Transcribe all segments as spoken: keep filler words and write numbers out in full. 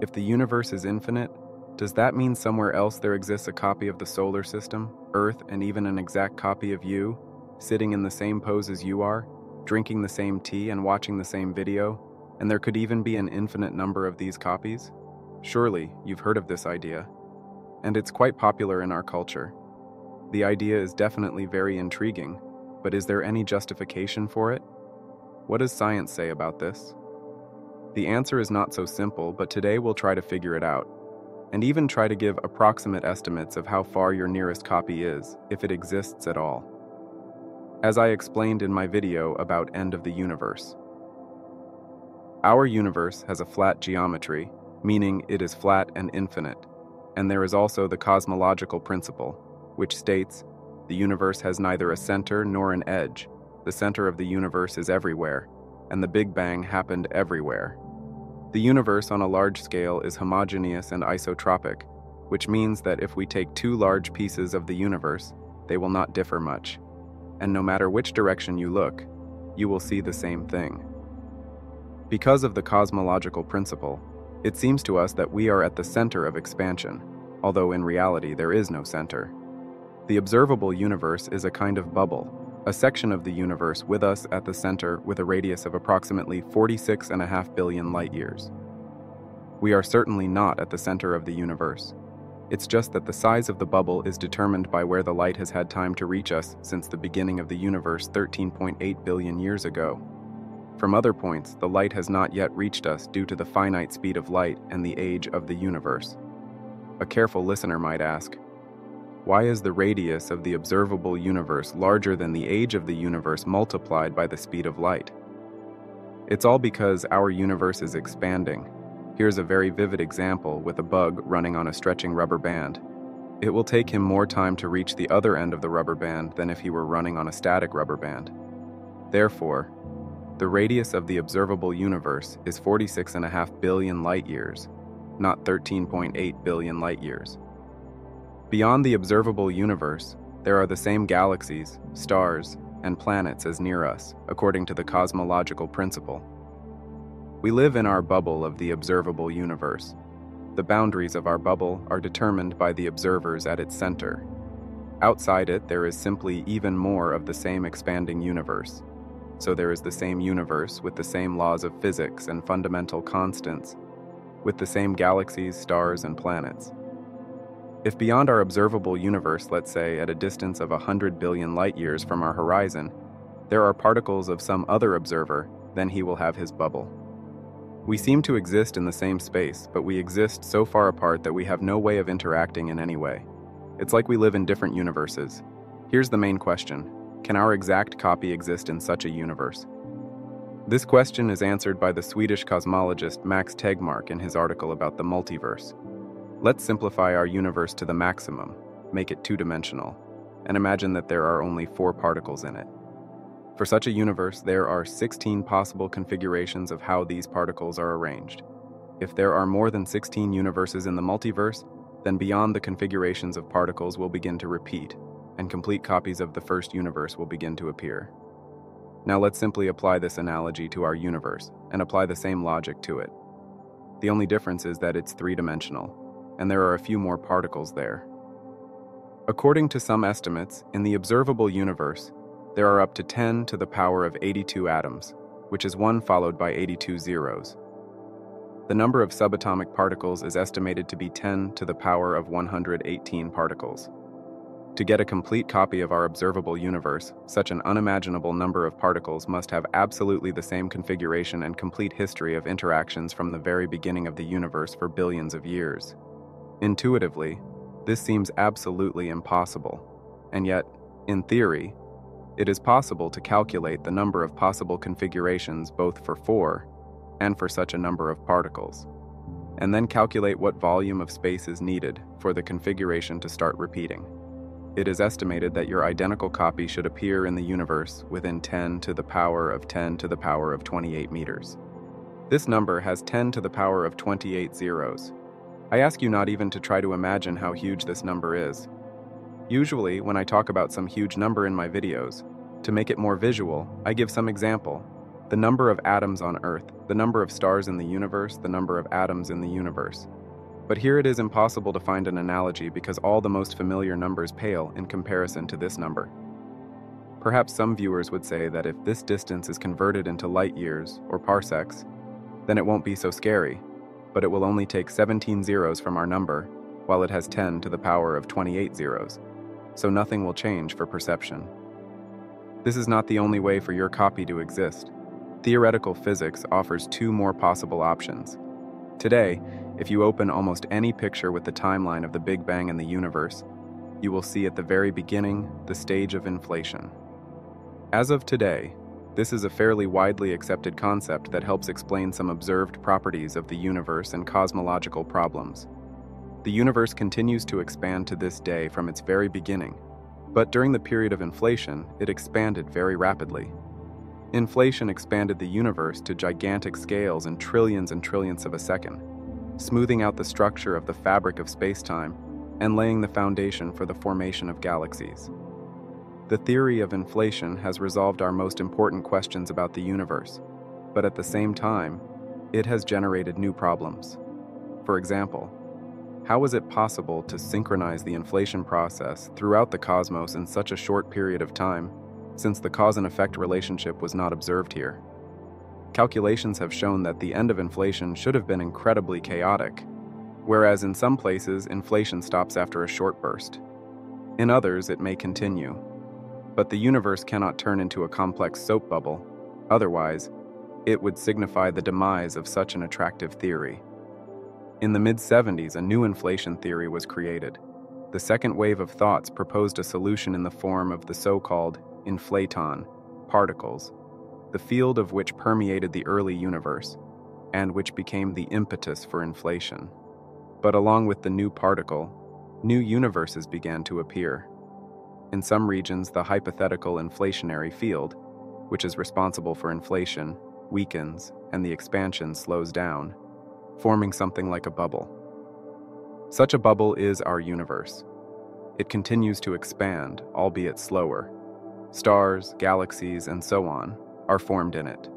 If the universe is infinite, does that mean somewhere else there exists a copy of the solar system, Earth, and even an exact copy of you, sitting in the same pose as you are, drinking the same tea and watching the same video, and there could even be an infinite number of these copies? Surely, you've heard of this idea. And it's quite popular in our culture. The idea is definitely very intriguing, but is there any justification for it? What does science say about this? The answer is not so simple, but today we'll try to figure it out, and even try to give approximate estimates of how far your nearest copy is, if it exists at all. As I explained in my video about end of the universe. Our universe has a flat geometry, meaning it is flat and infinite, and there is also the cosmological principle, which states, the universe has neither a center nor an edge, the center of the universe is everywhere, and the Big Bang happened everywhere. The universe on a large scale is homogeneous and isotropic, which means that if we take two large pieces of the universe, they will not differ much, and no matter which direction you look, you will see the same thing. Because of the cosmological principle, it seems to us that we are at the center of expansion, although in reality there is no center. The observable universe is a kind of bubble, a section of the universe with us at the center with a radius of approximately forty-six and a half billion light years. We are certainly not at the center of the universe. It's just that the size of the bubble is determined by where the light has had time to reach us since the beginning of the universe thirteen point eight billion years ago. From other points, the light has not yet reached us due to the finite speed of light and the age of the universe. A careful listener might ask, why is the radius of the observable universe larger than the age of the universe multiplied by the speed of light? It's all because our universe is expanding. Here's a very vivid example with a bug running on a stretching rubber band. It will take him more time to reach the other end of the rubber band than if he were running on a static rubber band. Therefore, the radius of the observable universe is forty-six and a half billion light years, not thirteen point eight billion light years. Beyond the observable universe, there are the same galaxies, stars, and planets as near us, according to the cosmological principle. We live in our bubble of the observable universe. The boundaries of our bubble are determined by the observers at its center. Outside it, there is simply even more of the same expanding universe. So there is the same universe with the same laws of physics and fundamental constants, with the same galaxies, stars, and planets. If beyond our observable universe, let's say at a distance of one hundred billion light years from our horizon, there are particles of some other observer, then he will have his bubble. We seem to exist in the same space, but we exist so far apart that we have no way of interacting in any way. It's like we live in different universes. Here's the main question. Can our exact copy exist in such a universe? This question is answered by the Swedish cosmologist Max Tegmark in his article about the multiverse. Let's simplify our universe to the maximum, make it two-dimensional, and imagine that there are only four particles in it. For such a universe, there are sixteen possible configurations of how these particles are arranged. If there are more than sixteen universes in the multiverse, then beyond the configurations of particles will begin to repeat, and complete copies of the first universe will begin to appear. Now let's simply apply this analogy to our universe, and apply the same logic to it. The only difference is that it's three-dimensional, and there are a few more particles there. According to some estimates, in the observable universe, there are up to ten to the power of eighty-two atoms, which is one followed by eighty-two zeros. The number of subatomic particles is estimated to be ten to the power of one hundred eighteen particles. To get a complete copy of our observable universe, such an unimaginable number of particles must have absolutely the same configuration and complete history of interactions from the very beginning of the universe for billions of years. Intuitively, this seems absolutely impossible, and yet, in theory, it is possible to calculate the number of possible configurations both for four and for such a number of particles, and then calculate what volume of space is needed for the configuration to start repeating. It is estimated that your identical copy should appear in the universe within ten to the power of ten to the power of twenty-eight meters. This number has ten to the power of twenty-eight zeros. I ask you not even to try to imagine how huge this number is. Usually, when I talk about some huge number in my videos, to make it more visual, I give some example. The number of atoms on Earth, the number of stars in the universe, the number of atoms in the universe. But here it is impossible to find an analogy because all the most familiar numbers pale in comparison to this number. Perhaps some viewers would say that if this distance is converted into light years, or parsecs, then it won't be so scary, but it will only take seventeen zeros from our number, while it has ten to the power of twenty-eight zeros, so nothing will change for perception. This is not the only way for your copy to exist. Theoretical physics offers two more possible options. Today, if you open almost any picture with the timeline of the Big Bang and the universe, you will see at the very beginning the stage of inflation. As of today, this is a fairly widely accepted concept that helps explain some observed properties of the universe and cosmological problems. The universe continues to expand to this day from its very beginning, but during the period of inflation, it expanded very rapidly. Inflation expanded the universe to gigantic scales in trillions and trillions of a second, smoothing out the structure of the fabric of space-time and laying the foundation for the formation of galaxies. The theory of inflation has resolved our most important questions about the universe, but at the same time, it has generated new problems. For example, how is it possible to synchronize the inflation process throughout the cosmos in such a short period of time, since the cause and effect relationship was not observed here? Calculations have shown that the end of inflation should have been incredibly chaotic, whereas in some places inflation stops after a short burst. In others, it may continue. But the universe cannot turn into a complex soap bubble, otherwise, it would signify the demise of such an attractive theory. In the mid seventies, a new inflation theory was created. The second wave of thoughts proposed a solution in the form of the so-called inflaton, particles, the field of which permeated the early universe, and which became the impetus for inflation. But along with the new particle, new universes began to appear. In some regions, the hypothetical inflationary field, which is responsible for inflation, weakens and the expansion slows down, forming something like a bubble. Such a bubble is our universe. It continues to expand, albeit slower. Stars, galaxies, and so on are formed in it.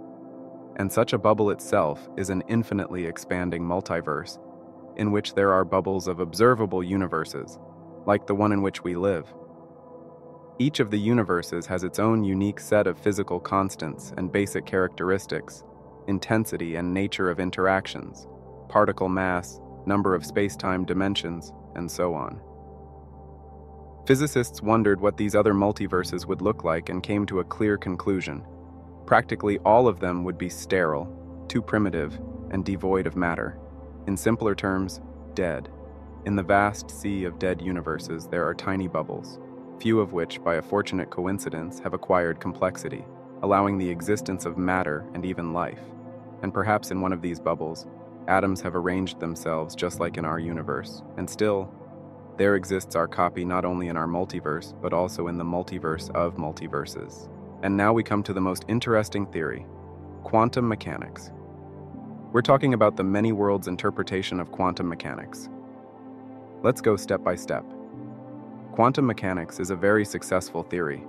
And such a bubble itself is an infinitely expanding multiverse, in which there are bubbles of observable universes, like the one in which we live. Each of the universes has its own unique set of physical constants and basic characteristics, intensity and nature of interactions, particle mass, number of space-time dimensions, and so on. Physicists wondered what these other multiverses would look like and came to a clear conclusion. Practically all of them would be sterile, too primitive, and devoid of matter. In simpler terms, dead. In the vast sea of dead universes, there are tiny bubbles, few of which, by a fortunate coincidence, have acquired complexity, allowing the existence of matter and even life. And perhaps in one of these bubbles, atoms have arranged themselves just like in our universe, and still, there exists our copy not only in our multiverse, but also in the multiverse of multiverses. And now we come to the most interesting theory, quantum mechanics. We're talking about the many-worlds interpretation of quantum mechanics. Let's go step by step. Quantum mechanics is a very successful theory.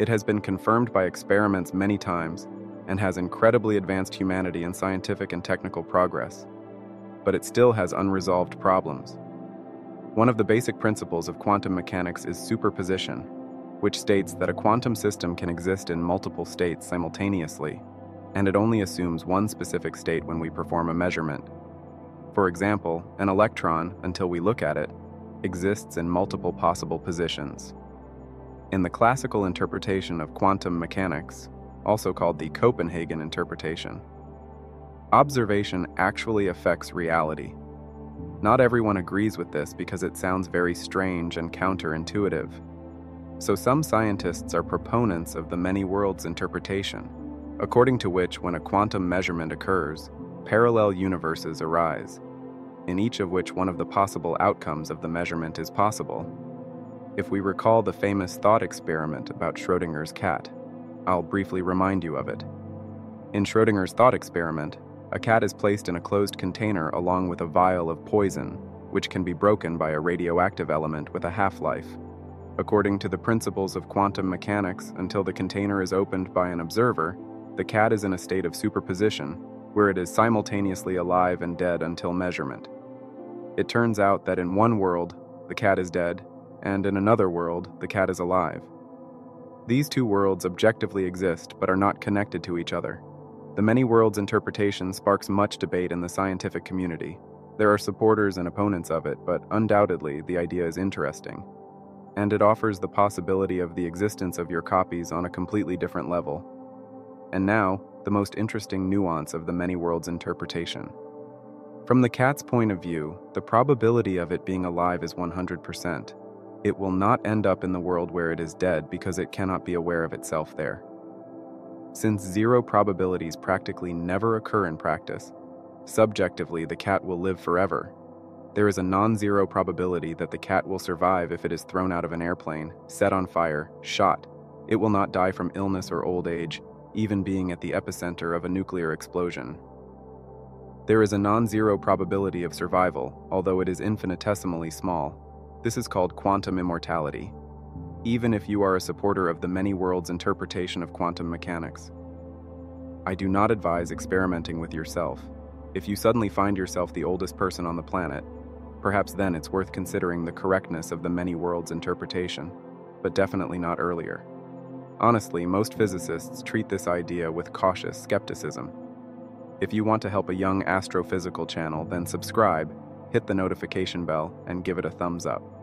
It has been confirmed by experiments many times and has incredibly advanced humanity in scientific and technical progress, but it still has unresolved problems. One of the basic principles of quantum mechanics is superposition, which states that a quantum system can exist in multiple states simultaneously, and it only assumes one specific state when we perform a measurement. For example, an electron, until we look at it, exists in multiple possible positions. In the classical interpretation of quantum mechanics, also called the Copenhagen interpretation, observation actually affects reality. Not everyone agrees with this because it sounds very strange and counterintuitive. So some scientists are proponents of the many-worlds interpretation, according to which when a quantum measurement occurs, parallel universes arise, in each of which one of the possible outcomes of the measurement is possible. If we recall the famous thought experiment about Schrödinger's cat, I'll briefly remind you of it. In Schrödinger's thought experiment, a cat is placed in a closed container along with a vial of poison, which can be broken by a radioactive element with a half-life. According to the principles of quantum mechanics, until the container is opened by an observer, The cat is in a state of superposition, where it is simultaneously alive and dead until measurement. It turns out that in one world, the cat is dead, and in another world, the cat is alive. These two worlds objectively exist but are not connected to each other. The many-worlds interpretation sparks much debate in the scientific community. There are supporters and opponents of it, but undoubtedly the idea is interesting. And it offers the possibility of the existence of your copies on a completely different level. And now, the most interesting nuance of the many-worlds interpretation. From the cat's point of view, the probability of it being alive is one hundred percent. It will not end up in the world where it is dead because it cannot be aware of itself there. Since zero probabilities practically never occur in practice, subjectively the cat will live forever. There is a non-zero probability that the cat will survive if it is thrown out of an airplane, set on fire, shot. It will not die from illness or old age, even being at the epicenter of a nuclear explosion. There is a non-zero probability of survival, although it is infinitesimally small. This is called quantum immortality, even if you are a supporter of the many-worlds interpretation of quantum mechanics. I do not advise experimenting with yourself. If you suddenly find yourself the oldest person on the planet, perhaps then it's worth considering the correctness of the many-worlds interpretation, but definitely not earlier. Honestly, most physicists treat this idea with cautious skepticism. If you want to help a young astrophysical channel, then subscribe, hit the notification bell, and give it a thumbs up.